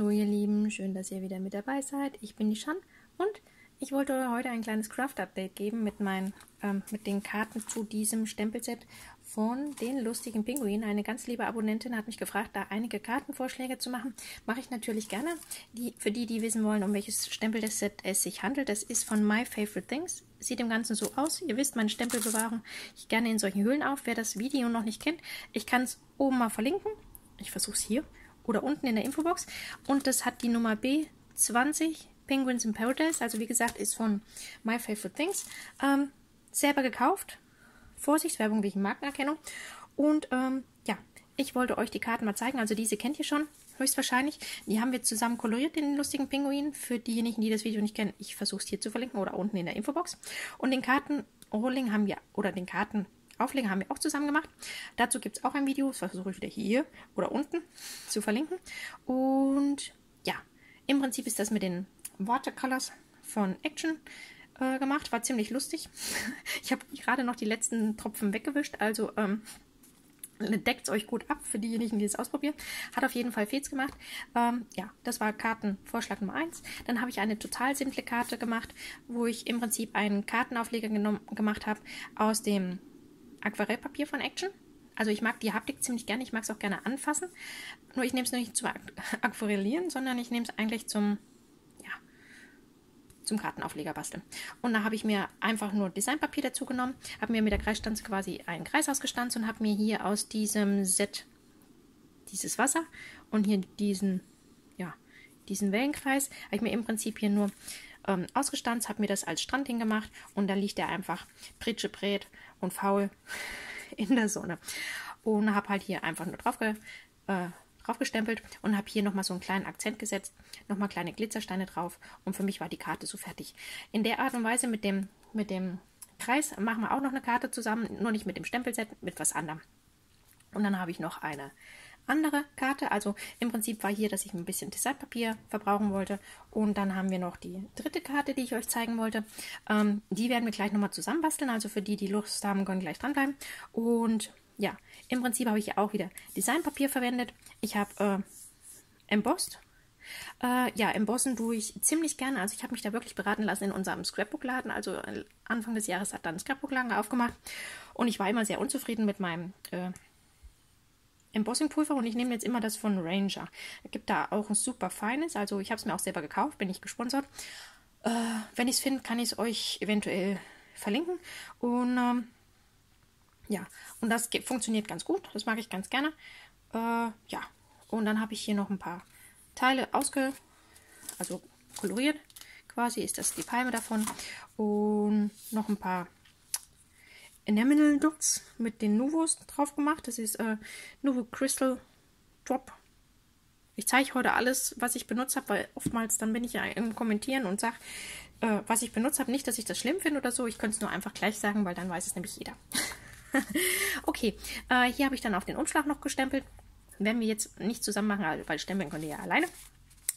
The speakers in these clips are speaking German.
Hallo ihr Lieben, schön, dass ihr wieder mit dabei seid. Ich bin die Shan und ich wollte heute ein kleines Craft-Update geben mit den Karten zu diesem Stempelset von den lustigen Pinguinen. Eine ganz liebe Abonnentin hat mich gefragt, da einige Kartenvorschläge zu machen. Mache ich natürlich gerne. Für die wissen wollen, um welches Stempelset es sich handelt, das ist von My Favorite Things. Sieht im Ganzen so aus. Ihr wisst, meine Stempelbewahrung ich gerne in solchen Höhlen auf. Wer das Video noch nicht kennt, ich kann es oben mal verlinken. Ich versuche es hier oder unten in der Infobox. Und das hat die Nummer B20, Penguins and Paradise. Also wie gesagt, ist von My Favorite Things. Selber gekauft. Vorsichtswerbung wegen Markenerkennung. Und ja, ich wollte euch die Karten mal zeigen. Also diese kennt ihr schon, höchstwahrscheinlich. Die haben wir zusammen koloriert, den lustigen Pinguin. Für diejenigen, die das Video nicht kennen, ich versuche es hier zu verlinken oder unten in der Infobox. Und den Kartenrolling haben wir, oder den Kartenauflegen haben wir auch zusammen gemacht. Dazu gibt es auch ein Video, das versuche ich wieder hier oder unten zu verlinken. Und ja, im Prinzip ist das mit den Watercolors von Action gemacht. War ziemlich lustig. Ich habe gerade noch die letzten Tropfen weggewischt, also deckt es euch gut ab für diejenigen, die es ausprobieren. Hat auf jeden Fall Fets gemacht. Ja, das war Kartenvorschlag Nummer 1. Dann habe ich eine total simple Karte gemacht, wo ich im Prinzip einen Kartenaufleger gemacht habe aus dem Aquarellpapier von Action. Also ich mag die Haptik ziemlich gerne. Ich mag es auch gerne anfassen. Nur ich nehme es nicht zum Aquarellieren, sondern ich nehme es eigentlich zum Kartenaufleger basteln. Und da habe ich mir einfach nur Designpapier dazu genommen, habe mir mit der Kreisstanze quasi einen Kreis ausgestanzt und habe mir hier aus diesem Set dieses Wasser und hier diesen Wellenkreis, habe ich mir im Prinzip hier nur ausgestanzt, habe mir das als Strand hingemacht und da liegt er einfach pritschebret und faul in der Sonne. Und habe halt hier einfach nur drauf gestempelt und habe hier nochmal so einen kleinen Akzent gesetzt, nochmal kleine Glitzersteine drauf und für mich war die Karte so fertig. In der Art und Weise mit dem Kreis machen wir auch noch eine Karte zusammen, nur nicht mit dem Stempelset, mit was anderem. Und dann habe ich noch eine andere Karte, also im Prinzip war hier, dass ich ein bisschen Designpapier verbrauchen wollte und dann haben wir noch die dritte Karte, die ich euch zeigen wollte. Die werden wir gleich nochmal zusammenbasteln, also für die, die Lust haben, können gleich dranbleiben. Und ja, im Prinzip habe ich hier auch wieder Designpapier verwendet. Ich habe embossed. Ja, embossen tue ich ziemlich gerne. Also ich habe mich da wirklich beraten lassen in unserem Scrapbook-Laden. Also Anfang des Jahres hat dann ein Scrapbook-Laden aufgemacht. Und ich war immer sehr unzufrieden mit meinem Embossing-Pulver. Und ich nehme jetzt immer das von Ranger. Es gibt da auch ein super feines. Also ich habe es mir auch selber gekauft, bin nicht gesponsert. Wenn ich es finde, kann ich es euch eventuell verlinken. Und ja, und das funktioniert ganz gut. Das mag ich ganz gerne. Ja, und dann habe ich hier noch ein paar Teile also koloriert. Quasi ist das die Palme davon. Und noch ein paar Enamel Dots mit den Nuvos drauf gemacht. Das ist Nuvo Crystal Drop. Ich zeige heute alles, was ich benutzt habe, weil oftmals dann bin ich ja im Kommentieren und sage, was ich benutzt habe. Nicht, dass ich das schlimm finde oder so. Ich könnte es nur einfach gleich sagen, weil dann weiß es nämlich jeder. Okay, hier habe ich dann auf den Umschlag noch gestempelt. Werden wir jetzt nicht zusammen machen, weil stempeln könnt ihr ja alleine.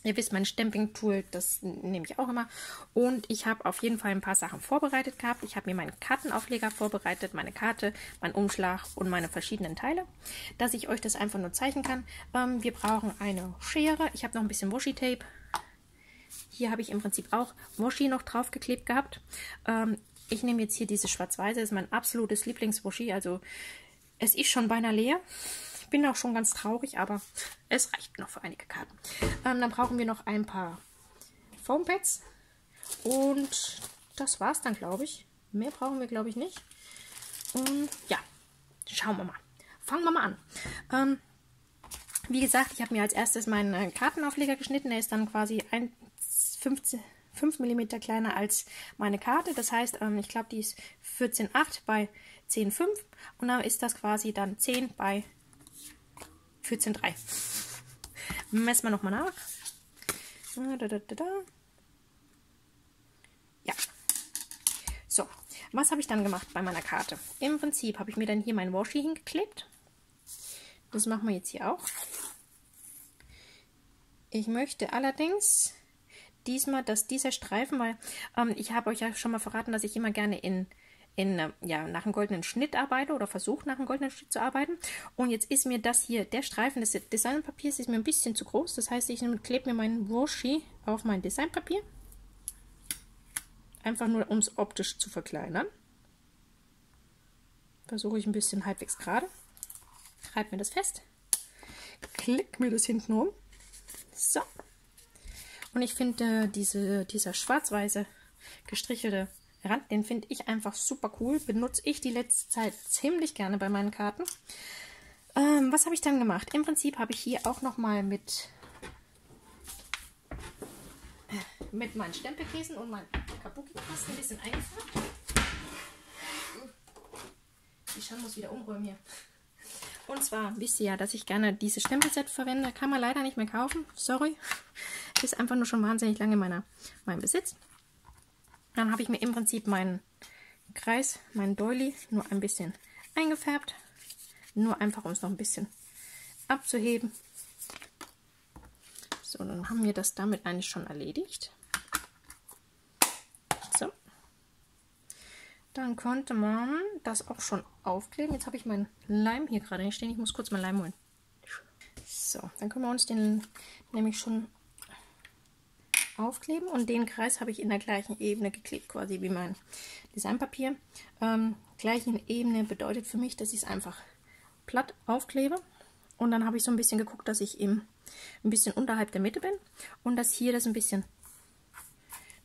Ihr wisst, mein Stamping-Tool, das nehme ich auch immer. Und ich habe auf jeden Fall ein paar Sachen vorbereitet gehabt. Ich habe mir meinen Kartenaufleger vorbereitet, meine Karte, meinen Umschlag und meine verschiedenen Teile, dass ich euch das einfach nur zeichnen kann. Wir brauchen eine Schere. Ich habe noch ein bisschen Washi-Tape. Hier habe ich im Prinzip auch Washi noch draufgeklebt gehabt. Ich nehme jetzt hier diese schwarz-weiße, ist mein absolutes Lieblingswashi, also es ist schon beinahe leer. Ich bin auch schon ganz traurig, aber es reicht noch für einige Karten. Dann brauchen wir noch ein paar Foampads und das war's dann, glaube ich. Mehr brauchen wir, glaube ich, nicht. Und ja, schauen wir mal. Fangen wir mal an. Wie gesagt, ich habe mir als erstes meinen Kartenaufleger geschnitten, der ist dann quasi 5 mm kleiner als meine Karte. Das heißt, ich glaube, die ist 14,8 bei 10,5 und dann ist das quasi dann 10 bei 14,3. Messen wir nochmal nach. Ja. So, was habe ich dann gemacht bei meiner Karte? Im Prinzip habe ich mir dann hier mein Washi hingeklebt. Das machen wir jetzt hier auch. Ich möchte allerdings diesmal, dass dieser Streifen, weil ich habe euch ja schon mal verraten, dass ich immer gerne in nach einem goldenen Schnitt arbeite oder versuche, nach einem goldenen Schnitt zu arbeiten. Und jetzt ist mir das hier, der Streifen des Designpapiers ist mir ein bisschen zu groß. Das heißt, ich klebe mir meinen Washi auf mein Designpapier. Einfach nur, um es optisch zu verkleinern. Versuche ich ein bisschen halbwegs gerade. Reibe mir das fest. Klick mir das hinten rum. So. Und ich finde dieser schwarz-weiße gestrichelte Rand, den finde ich einfach super cool. Benutze ich die letzte Zeit ziemlich gerne bei meinen Karten. Was habe ich dann gemacht? Im Prinzip habe ich hier auch nochmal mit meinen Stempelkäsen und meinen Kabuki-Kasten ein bisschen eingefärbt. Die Schan muss wieder umräumen hier. Und zwar wisst ihr ja, dass ich gerne dieses Stempelset verwende. Kann man leider nicht mehr kaufen. Sorry. Ist einfach nur schon wahnsinnig lange in meinem Besitz. Dann habe ich mir im Prinzip meinen Kreis, meinen Doily, nur ein bisschen eingefärbt. Nur einfach, um es noch ein bisschen abzuheben. So, dann haben wir das damit eigentlich schon erledigt. So. Dann konnte man das auch schon aufkleben. Jetzt habe ich meinen Leim hier gerade nicht stehen. Ich muss kurz meinen Leim holen. So, dann können wir uns den nämlich schon aufkleben und den Kreis habe ich in der gleichen Ebene geklebt, quasi wie mein Designpapier. Gleichen Ebene bedeutet für mich, dass ich es einfach platt aufklebe und dann habe ich so ein bisschen geguckt, dass ich eben ein bisschen unterhalb der Mitte bin und dass hier das ein bisschen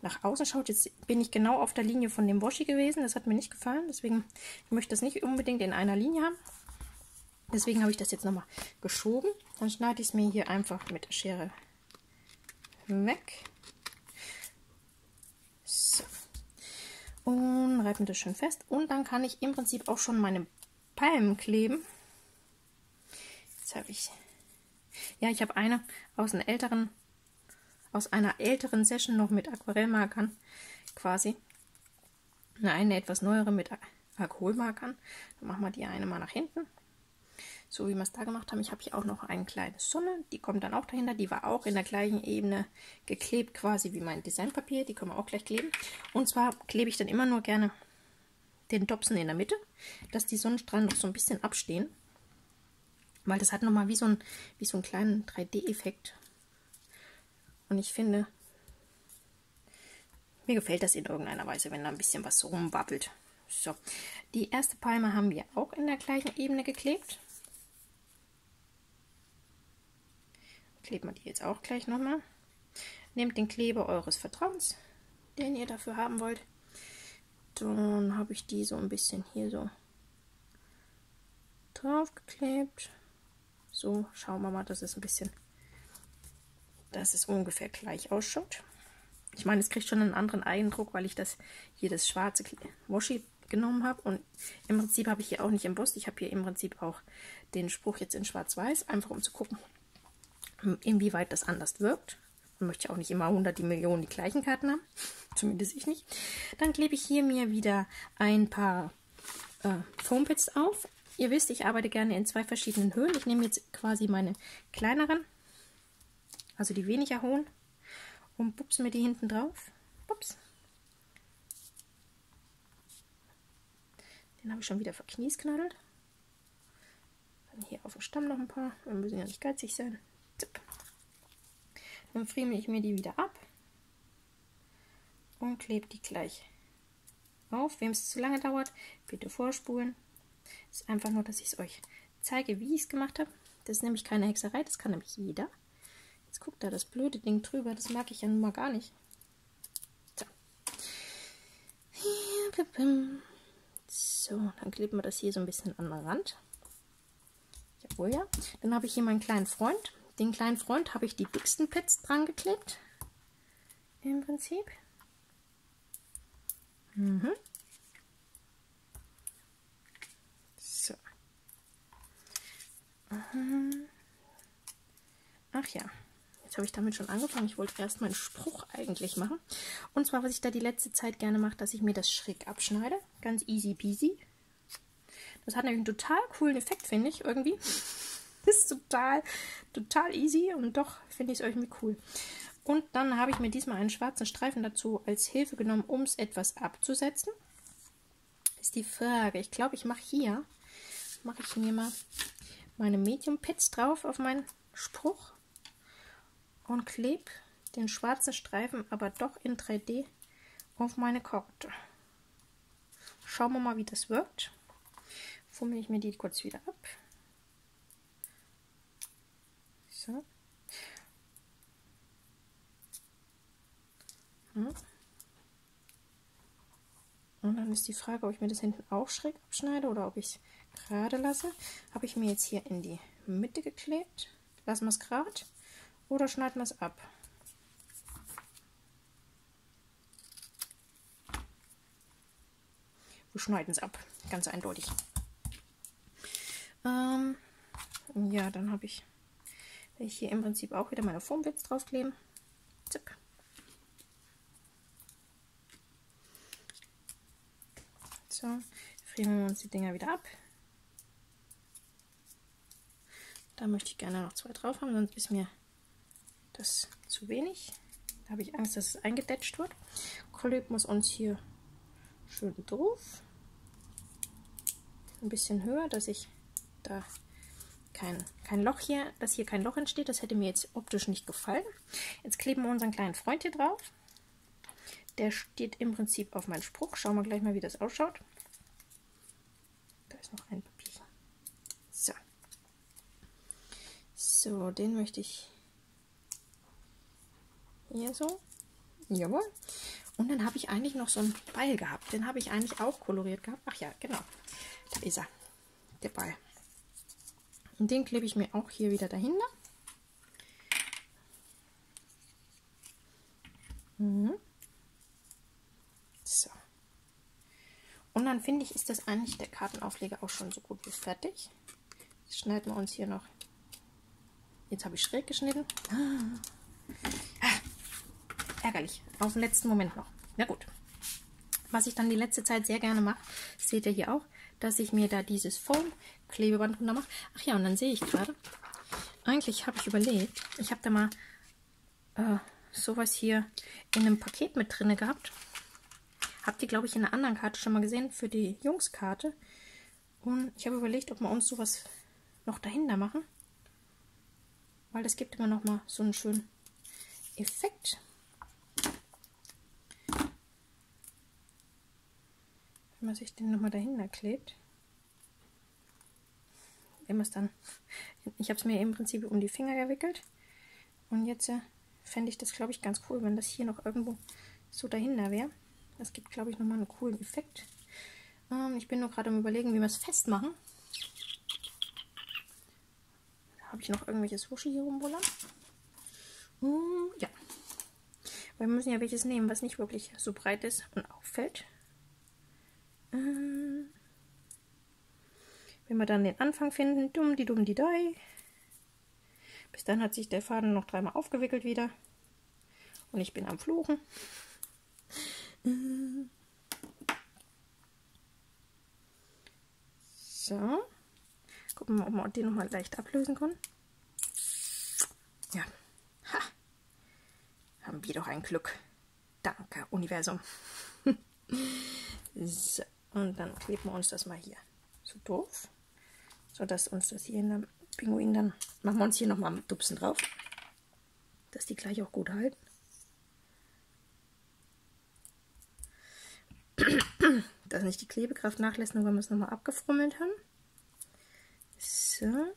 nach außen schaut. Jetzt bin ich genau auf der Linie von dem Washi gewesen, das hat mir nicht gefallen, deswegen möchte ich das nicht unbedingt in einer Linie haben. Deswegen habe ich das jetzt nochmal geschoben. Dann schneide ich es mir hier einfach mit der Schere weg. So. Und reibe mir das schön fest. Und dann kann ich im Prinzip auch schon meine Palmen kleben. Jetzt habe ich... Ja, ich habe eine aus einer älteren Session noch mit Aquarellmarkern quasi. Eine etwas neuere mit Alkoholmarkern. Dann machen wir die eine mal nach hinten. So wie wir es da gemacht haben. Ich habe hier auch noch eine kleine Sonne. Die kommt dann auch dahinter. Die war auch in der gleichen Ebene geklebt, quasi wie mein Designpapier. Die können wir auch gleich kleben. Und zwar klebe ich dann immer nur gerne den Dopsen in der Mitte, dass die Sonnenstrahlen noch so ein bisschen abstehen. Weil das hat nochmal wie so einen kleinen 3D-Effekt. Und ich finde, mir gefällt das in irgendeiner Weise, wenn da ein bisschen was rumwabbelt. So, die erste Palme haben wir auch in der gleichen Ebene geklebt. Kleben wir die jetzt auch gleich nochmal. Nehmt den Kleber eures Vertrauens, den ihr dafür haben wollt. Dann habe ich die so ein bisschen hier so draufgeklebt. So, schauen wir mal, dass es ein bisschen, dass es ungefähr gleich ausschaut. Ich meine, es kriegt schon einen anderen Eindruck, weil ich das hier das schwarze Washi genommen habe. Und im Prinzip habe ich hier auch nicht embossed. Ich habe hier im Prinzip auch den Spruch jetzt in schwarz-weiß, einfach um zu gucken, inwieweit das anders wirkt. Man möchte ja auch nicht immer 100 die Millionen die gleichen Karten haben. Zumindest ich nicht. Dann klebe ich hier mir wieder ein paar Foampads auf. Ihr wisst, ich arbeite gerne in zwei verschiedenen Höhen. Ich nehme jetzt quasi meine kleineren, also die weniger hohen. Und bups mir die hinten drauf. Bups. Den habe ich schon wieder verkniesknaddelt. Dann hier auf dem Stamm noch ein paar. Wir müssen ja nicht geizig sein. Zip. Dann friemle ich mir die wieder ab. Und klebe die gleich auf. Wem es zu lange dauert, bitte vorspulen. Das ist einfach nur, dass ich es euch zeige, wie ich es gemacht habe. Das ist nämlich keine Hexerei, das kann nämlich jeder. Jetzt guckt da das blöde Ding drüber, das mag ich ja nun mal gar nicht. So, so dann kleben wir das hier so ein bisschen an den Rand. Jawohl, ja. Dann habe ich hier meinen kleinen Freund. Den kleinen Freund habe ich die dicksten Pads dran geklebt. Im Prinzip. Mhm. So. Ach ja. Jetzt habe ich damit schon angefangen. Ich wollte erst meinen Spruch eigentlich machen. Und zwar, was ich da die letzte Zeit gerne mache, dass ich mir das schräg abschneide. Ganz easy peasy. Das hat nämlich einen total coolen Effekt, finde ich, irgendwie. Das ist total easy und doch finde ich es irgendwie cool. Und dann habe ich mir diesmal einen schwarzen Streifen dazu als Hilfe genommen, um es etwas abzusetzen. ist die Frage. Ich glaube, ich mache hier mal meine Medium Pads drauf auf meinen Spruch und klebe den schwarzen Streifen aber doch in 3D auf meine Karte. Schauen wir mal, wie das wirkt. Fummel ich mir die kurz wieder ab. So. Und dann ist die Frage, ob ich mir das hinten auch schräg abschneide oder ob ich es gerade lasse. Habe ich mir jetzt hier in die Mitte geklebt. Lassen wir es gerade oder schneiden wir es ab? Wir schneiden es ab, ganz eindeutig. Ja, dann habe ich hier im Prinzip auch wieder meine Formwitz draufkleben. Zip. So, frieren wir uns die Dinger wieder ab. Da möchte ich gerne noch zwei drauf haben, sonst ist mir das zu wenig. Da habe ich Angst, dass es eingedetscht wird. Kleben wir uns hier schön drauf. Ein bisschen höher, dass ich da kein Loch entsteht. Das hätte mir jetzt optisch nicht gefallen. Jetzt kleben wir unseren kleinen Freund hier drauf. Der steht im Prinzip auf meinen Spruch. Schauen wir gleich mal, wie das ausschaut. Da ist noch ein Papierchen. So. So, den möchte ich hier so. Jawohl. Und dann habe ich eigentlich noch so einen Ball gehabt. Den habe ich eigentlich auch koloriert gehabt. Ach ja, genau. Da ist er. Der Ball. Und den klebe ich mir auch hier wieder dahinter. Mhm. So. Und dann finde ich, ist das eigentlich der Kartenaufleger auch schon so gut wie fertig. Jetzt schneiden wir uns hier noch. Jetzt habe ich schräg geschnitten. Ärgerlich. Auf den letzten Moment noch. Na gut. Was ich dann die letzte Zeit sehr gerne mache, seht ihr hier auch, dass ich mir da dieses Foam-Klebeband runter mache. Ach ja, und dann sehe ich gerade, eigentlich habe ich überlegt, ich habe da mal sowas hier in einem Paket mit drin gehabt. Habt ihr, glaube ich, in einer anderen Karte schon mal gesehen, für die Jungskarte. Und ich habe überlegt, ob wir uns sowas noch dahinter machen. Weil das gibt immer noch mal so einen schönen Effekt. Wenn man sich den nochmal dahinter klebt. Wenn man es dann. Ich habe es mir im Prinzip um die Finger gewickelt. Und jetzt fände ich das, glaube ich, ganz cool, wenn das hier noch irgendwo so dahinter wäre. Das gibt, glaube ich, nochmal einen coolen Effekt. Ich bin nur gerade am Überlegen, wie wir es festmachen. Habe ich noch irgendwelches Wuschel hier rumwollern? Ja. Weil wir müssen ja welches nehmen, was nicht wirklich so breit ist und auffällt. Wenn wir dann den Anfang finden, dumm die dai. Bis dann hat sich der Faden noch dreimal aufgewickelt wieder. Und ich bin am Fluchen. So. Gucken wir, ob wir den nochmal leicht ablösen können. Ja. Ha. Haben wir doch ein Glück. Danke, Universum. So, und dann kleben wir uns das mal hier so doof, sodass uns das hier in der Pinguin dann, machen wir uns hier nochmal mit Dupsen drauf, dass die gleich auch gut halten. Dass nicht die Klebekraft nachlässt, nur wenn wir es nochmal abgefrummelt haben. So,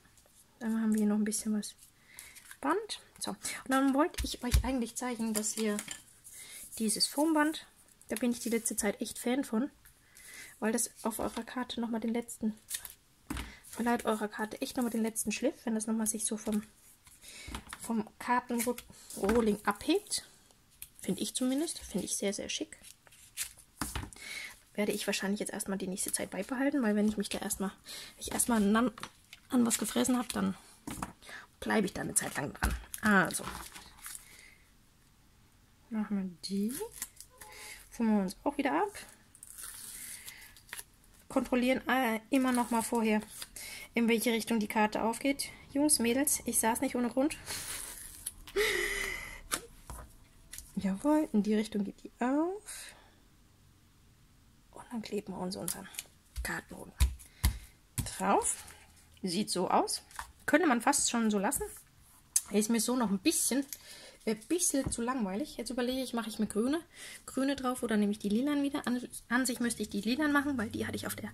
dann haben wir hier noch ein bisschen was Band. So, und dann wollte ich euch eigentlich zeigen, dass wir dieses Foamband, da bin ich die letzte Zeit echt Fan von, weil das auf eurer Karte nochmal den letzten, verleiht eurer Karte echt nochmal den letzten Schliff, wenn das nochmal sich so vom Kartenrolling abhebt. Finde ich zumindest. Finde ich sehr, sehr schick. Werde ich wahrscheinlich jetzt erstmal die nächste Zeit beibehalten, weil wenn ich mich da erstmal an was gefressen habe, dann bleibe ich da eine Zeit lang dran. Also, machen wir die. Fummeln wir uns auch wieder ab. Kontrollieren immer noch mal vorher, in welche Richtung die Karte aufgeht. Jungs, Mädels, ich saß nicht ohne Grund. Jawohl, in die Richtung geht die auf. Und Dann kleben wir uns unseren Kartenbogen drauf. Sieht so aus. Könnte man fast schon so lassen. Ist mir so noch ein bisschen zu langweilig. Jetzt überlege ich, mache ich mir grüne drauf oder nehme ich die lilan wieder. An sich müsste ich die lilan machen, weil die hatte ich auf der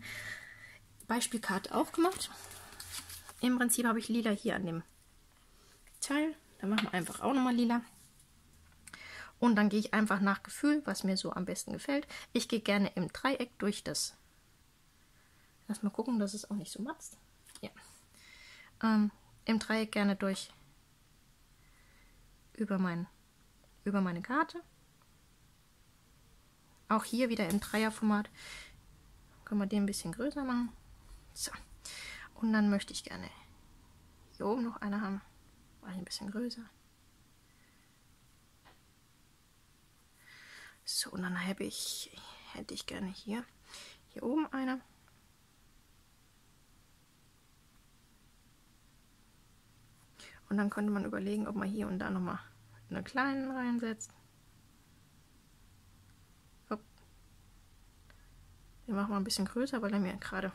Beispielkarte auch gemacht. Im Prinzip habe ich lila hier an dem Teil. Dann machen wir einfach auch nochmal lila. Und dann gehe ich einfach nach Gefühl, was mir so am besten gefällt. Ich gehe gerne im Dreieck durch das. Lass mal gucken, dass es auch nicht so matzt. Ja. Im Dreieck gerne durch über meine Karte. Auch hier wieder im Dreierformat. Können wir den ein bisschen größer machen. So. Und dann möchte ich gerne hier oben noch eine haben. Ein bisschen größer. So, und dann hätte ich gerne hier oben eine. Und dann könnte man überlegen, ob man hier und da nochmal eine kleine reinsetzt. Hopp. Den machen wir ein bisschen größer, weil er mir gerade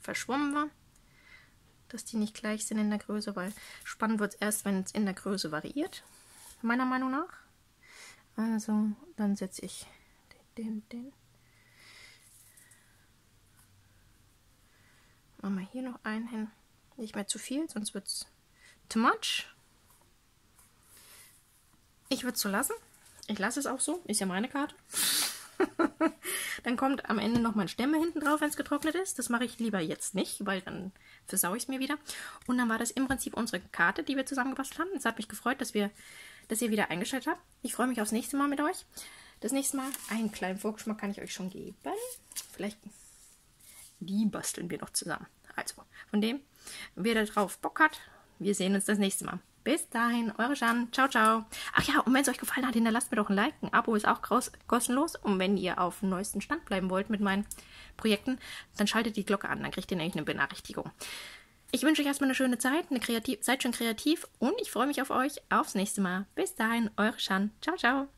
verschwommen war. Dass die nicht gleich sind in der Größe, weil spannend wird es erst, wenn es in der Größe variiert. Meiner Meinung nach. Also, dann setze ich den. Machen wir hier noch einen hin. Nicht mehr zu viel, sonst wird es too much. Ich würde es so lassen. Ich lasse es auch so. Ist ja meine Karte. Dann kommt am Ende noch mein Stämme hinten drauf, wenn es getrocknet ist. Das mache ich lieber jetzt nicht, weil dann versau ich es mir wieder. Und dann war das im Prinzip unsere Karte, die wir zusammengebastelt haben. Es hat mich gefreut, dass ihr wieder eingeschaltet habt. Ich freue mich aufs nächste Mal mit euch. Das nächste Mal, einen kleinen Vorgeschmack kann ich euch schon geben. Vielleicht die basteln wir noch zusammen. Also, von dem, wer da drauf Bock hat, wir sehen uns das nächste Mal. Bis dahin, eure Jan. Ciao, ciao. Ach ja, und wenn es euch gefallen hat, hinterlasst mir doch ein Like. Ein Abo ist auch kostenlos. Und wenn ihr auf dem neuesten Stand bleiben wollt mit meinen Projekten, dann schaltet die Glocke an. Dann kriegt ihr nämlich eine Benachrichtigung. Ich wünsche euch erstmal eine schöne Zeit. Seid schön kreativ. Und ich freue mich auf euch. Aufs nächste Mal. Bis dahin, eure Jan. Ciao, ciao.